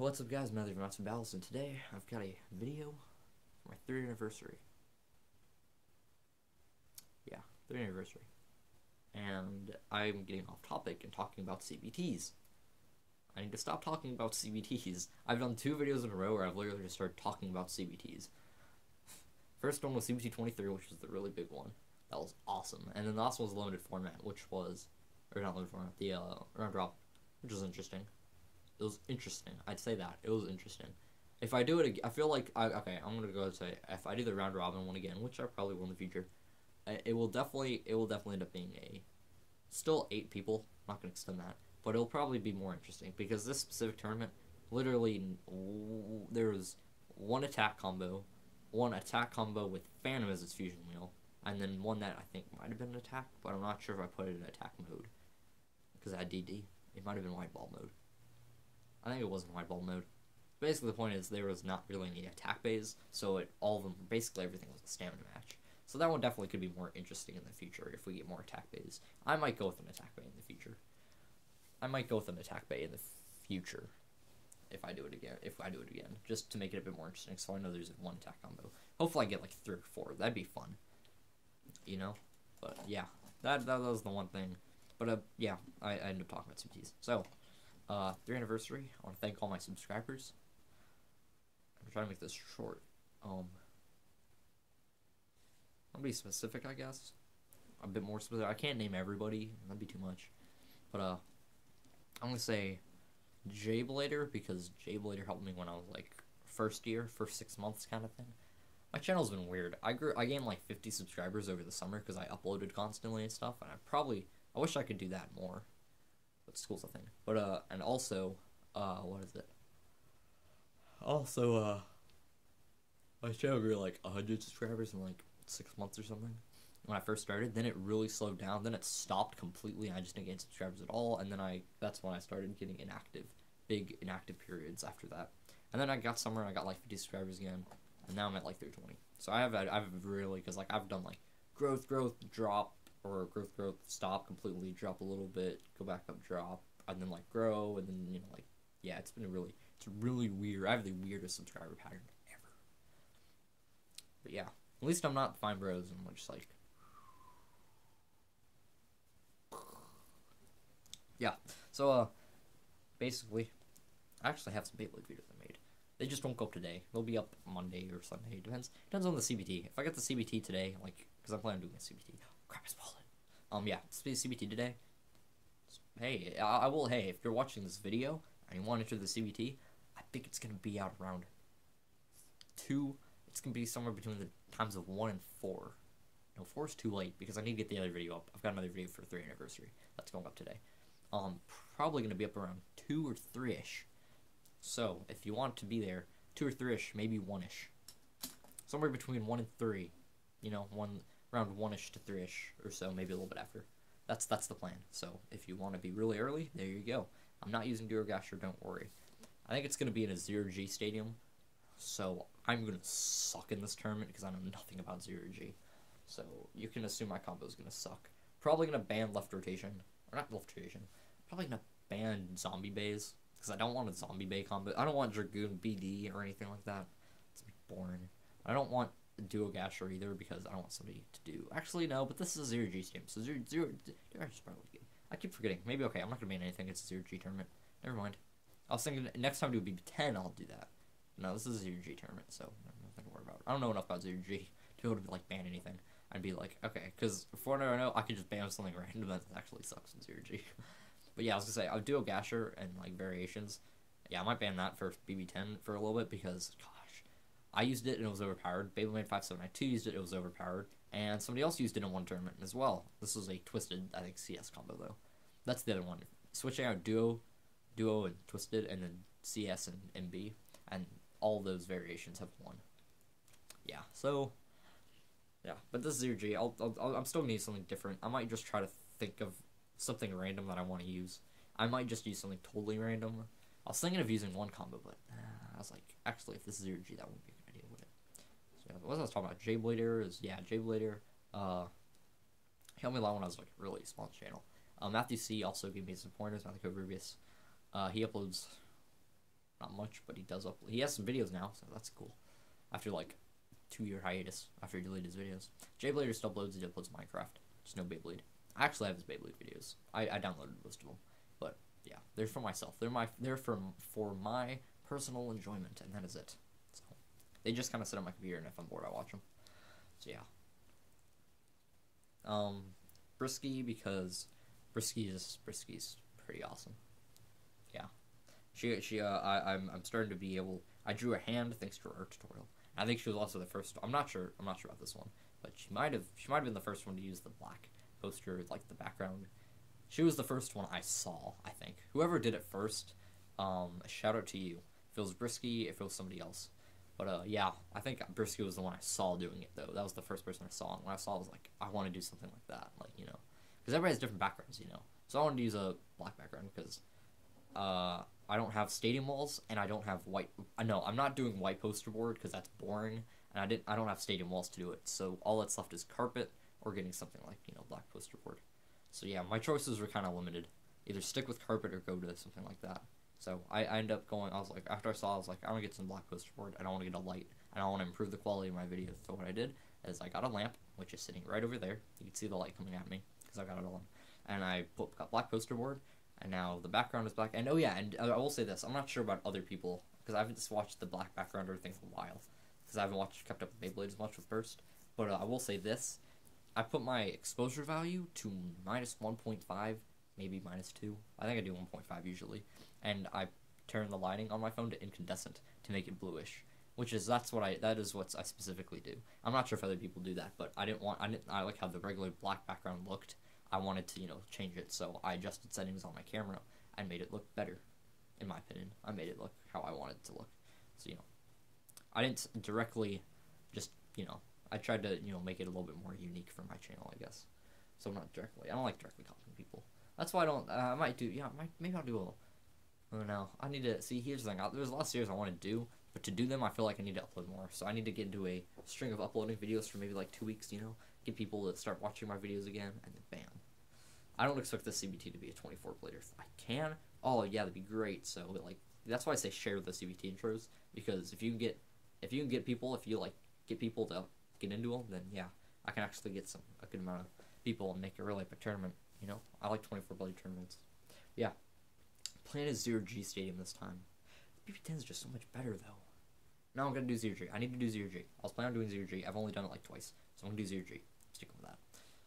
What's up guys, Matthew from Mattsbeybattles, and today I've got a video for my 3rd anniversary. Yeah, 3rd anniversary. And I'm getting off topic and talking about CBTs. I need to stop talking about CBTs. I've done 2 videos in a row where I've literally just started talking about CBTs. First one was CBT 23, which was the really big one. That was awesome. And then the last one was limited format, which was... Or not limited format, the round drop, which was interesting. It was interesting. I'd say that. It was interesting. If I do it again, I feel like... I'm going to go and say, if I do the round robin one again, which I probably will in the future, it will definitely end up being a... Still 8 people. I'm not going to extend that. But it'll probably be more interesting, because this specific tournament, literally, there was one attack combo with Phantom as its fusion wheel, and then one that I think might have been an attack, but I'm not sure if I put it in attack mode, because I had DD. It might have been white ball mode. I think it was in white ball mode. Basically, the point is there was not really any attack phase, so all of them, basically everything was a stamina match. So that one definitely could be more interesting in the future if we get more attack bays. I might go with an attack bay in the future. If I do it again, just to make it a bit more interesting, so I know there's one attack combo. Hopefully I get like 3 or 4, that'd be fun, you know? But yeah, that was the one thing. But yeah, I ended up talking about CBTs. So, 3rd anniversary, I want to thank all my subscribers. I'm trying to make this short. I'll be specific, I guess. A bit more specific, I can't name everybody, that'd be too much. But I'm gonna say J Blader, because J Blader helped me when I was like first 6 months kind of thing. My channel's been weird. I gained like 50 subscribers over the summer because I uploaded constantly and stuff, and I wish I could do that more. But school's a thing. But and also what is it? Also my channel grew like 100 subscribers in like 6 months or something. When I first started, then it really slowed down, then it stopped completely, and I just didn't gain subscribers at all, and then that's when I started getting inactive, big inactive periods after that. And then I got somewhere, and I got like 50 subscribers again, and now I'm at like 320. So I've really, because like I've done like growth, drop, or growth, stop completely, drop a little bit, go back up, drop, and then like grow, and then, you know, like, yeah, it's been really, it's really weird. I have the weirdest subscriber pattern ever. But yeah, at least I'm not Fine Bros, and I'm just like, yeah, so, basically, I actually have some Beyblade videos I made. They just won't go up today. They'll be up Monday or Sunday. Depends on the CBT. If I get the CBT today, like, because I plan on doing a CBT. Oh, crap, I spoiled it. Yeah, it's the CBT today. Hey, hey, if you're watching this video and you want to enter the CBT, I think it's going to be out around 2. It's going to be somewhere between the times of 1 and 4. No, 4 is too late because I need to get the other video up. I've got another video for the 3rd anniversary. That's going up today. Probably going to be up around 2 or 3-ish. So, if you want to be there, 2 or 3-ish, maybe 1-ish. Somewhere between 1 and 3. You know, around 1-ish to 3-ish or so, maybe a little bit after. That's the plan. So, if you want to be really early, there you go. I'm not using Durogasher, don't worry. I think it's going to be in a Zero-G Stadium. So, I'm going to suck in this tournament because I know nothing about Zero-G. So, you can assume my combo is going to suck. Probably going to ban left rotation. Or not left rotation. Probably gonna ban zombie bays, because I don't want a zombie bay combo. I don't want Dragoon BD or anything like that. It's boring. I don't want Duogasher either, because I don't want somebody to do. Actually, no, but this is a Zero-G Stadium, so Duogasher's probably good. I keep forgetting. Maybe, okay, I'm not gonna ban anything. It's a Zero-G tournament. Never mind. I was thinking next time it would be 10, I'll do that. No, this is a Zero-G tournament, so nothing to worry about. I don't know enough about Zero-G to be able to, like, ban anything. I'd be like, okay, because before I know, I could just ban something random that actually sucks in Zero-G. But yeah, I was gonna say, I'll do a Gasher and like variations. Yeah, I might ban that for BB10 for a little bit because, gosh, I used it and it was overpowered. Beyblade 5792 used it, it was overpowered. And somebody else used it in one tournament as well. This was a Twisted, I think, CS combo though. That's the other one. Switching out Duo and Twisted, and then CS and MB. And all those variations have won. Yeah, so... yeah, but this is Zero-G. I'm still gonna use something different. I might just try to think of something random that I want to use. I might just use something totally random. I was thinking of using one combo, but I was like, actually, if this is Zero-G, that wouldn't be a good idea, would it? So what I was talking about, J Blader is, yeah, J Blader. He helped me a lot when I was like really small channel. Matthew C also gave me some pointers. Matthew Code Rubius. He uploads not much, but he does upload. He has some videos now, so that's cool. After like 2-year hiatus, after he deleted his videos, J Blader still uploads. He uploads Minecraft, just no Beyblade. I actually have his Beyblade videos. I downloaded most of them, but yeah, they're for myself. They're for my personal enjoyment, and that is it. So they just kind of sit on my computer, and if I'm bored, I watch them. So yeah. Brisky, because Brisky's pretty awesome. Yeah, I'm starting to be able. I drew a hand thanks to her tutorial. I think she was also the first. I'm not sure about this one, but she might have been the first one to use the black poster, like the background. She was the first one I saw, I think. Whoever did it first, a shout out to you. If it was Brisky, if it was somebody else, but yeah, I think Brisky was the one I saw doing it though. That was the first person I saw, and when I saw, I was like, I want to do something like that, like, you know, because everybody has different backgrounds, you know. So I wanted to use a black background because I don't have stadium walls, and I don't have white. No, I'm not doing white poster board because that's boring, and I don't have stadium walls to do it. So all that's left is carpet or getting something like, you know, black poster board. So yeah, my choices were kind of limited. Either stick with carpet or go to something like that. So I ended up going. I was like, after I saw, I was like, I want to get some black poster board. I don't want to get a light. I don't want to improve the quality of my video. So what I did is I got a lamp, which is sitting right over there. You can see the light coming at me because I got it on, and I got black poster board. And now the background is black. And oh yeah, and I will say this, I'm not sure about other people, because I haven't just watched the black background or things in a while, because I haven't kept up with Beyblade as much with Burst. But I will say this, I put my exposure value to minus 1.5, maybe minus 2. I think I do 1.5 usually. And I turn the lighting on my phone to incandescent to make it bluish, which is that is what I specifically do. I'm not sure if other people do that, but I like how the regular black background looked. I wanted to, you know, change it, so I adjusted settings on my camera and made it look better, in my opinion. I made it look how I wanted it to look. So, you know, I didn't directly just, you know, I tried to, you know, make it a little bit more unique for my channel, I guess. So not directly. I don't like directly copying people. That's why I don't, I might do, yeah, maybe I'll do a, I don't know. I need to, see, here's the thing, there's a lot of series I want to do, but to do them, I feel like I need to upload more. So I need to get into a string of uploading videos for maybe like 2 weeks, you know, get people to start watching my videos again, and then bam. I don't expect this CBT to be a 24 player. If I can, oh yeah, that'd be great. So like, that's why I say share the CBT intros, because if you get people to get into them, then yeah, I can actually get a good amount of people and make a really epic tournament. You know, I like 24 player tournaments. Yeah, plan is Zero-G Stadium this time. BB10 is just so much better though. No, I'm gonna do Zero-G. I need to do Zero-G. I was planning on doing Zero-G. I've only done it like twice, so I'm gonna do Zero-G. Stick with that.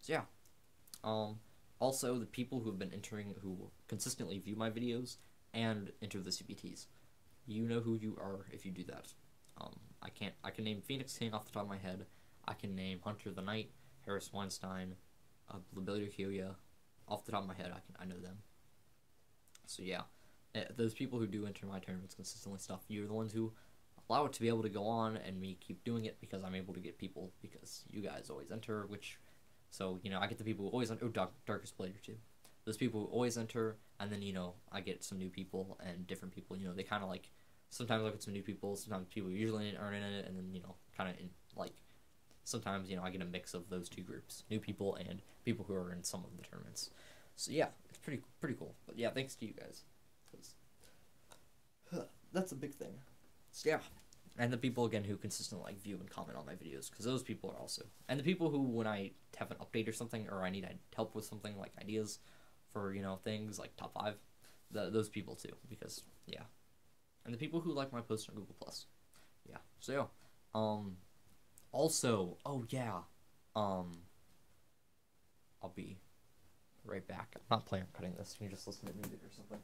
So yeah, Also, the people who have been entering, who consistently view my videos and enter the CBTs, you know who you are if you do that. I can name Phoenix King off the top of my head. I can name Hunter of the Night, Harris Weinstein, Lobelio Kyoya. Off the top of my head, I know them. So yeah, those people who do enter my tournaments consistently stuff, you're the ones who allow it to be able to go on, and me keep doing it because I'm able to get people because you guys always enter, which. So, you know, I get the people who always enter, oh, Darkest Blader too. Those people who always enter, and then, you know, I get some new people and different people, you know, they kind of like, sometimes I get some new people, sometimes people usually aren't in it, and then, you know, kind of like, sometimes, you know, I get a mix of those two groups, new people and people who are in some of the tournaments. So yeah, it's pretty cool. But yeah, thanks to you guys. That's a big thing. So yeah. And the people, again, who consistently like view and comment on my videos, because those people are also... And the people who, when I have an update or something, or I need help with something, like ideas for, you know, things like Top 5, those people too, because, yeah. And the people who like my posts on Google+. Yeah, so yeah. Also, oh yeah, I'll be right back. I'm not planning on cutting this, you can just listen to music or something.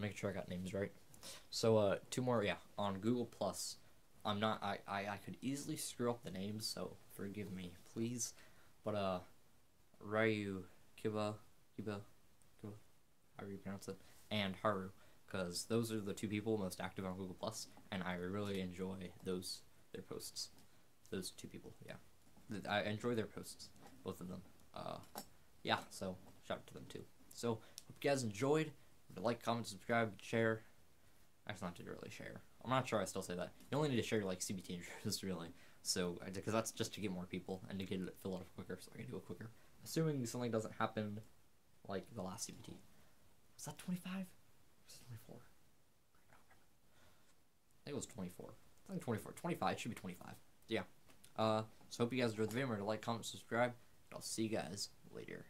Make sure I got names right. So two more, yeah, on Google Plus. I could easily screw up the names, so forgive me, please. But Ryu Kiba, however you pronounce it, and Haru, because those are the two people most active on Google Plus, and I really enjoy their posts. Those two people, yeah, I enjoy their posts, both of them. Yeah, so shout out to them too. So hope you guys enjoyed. Like, comment, subscribe, share. I just don't have to really share. I'm not sure I still say that. You only need to share your, like, CBT interests, really. So, because that's just to get more people and to get it filled out quicker, so I can do it quicker. Assuming something doesn't happen like the last CBT. Was that 25? Or was it 24? I don't remember. I think it was 24. It's like 24. 25. It should be 25. Yeah. So hope you guys enjoyed the video. Remember to like, comment, subscribe, and I'll see you guys later.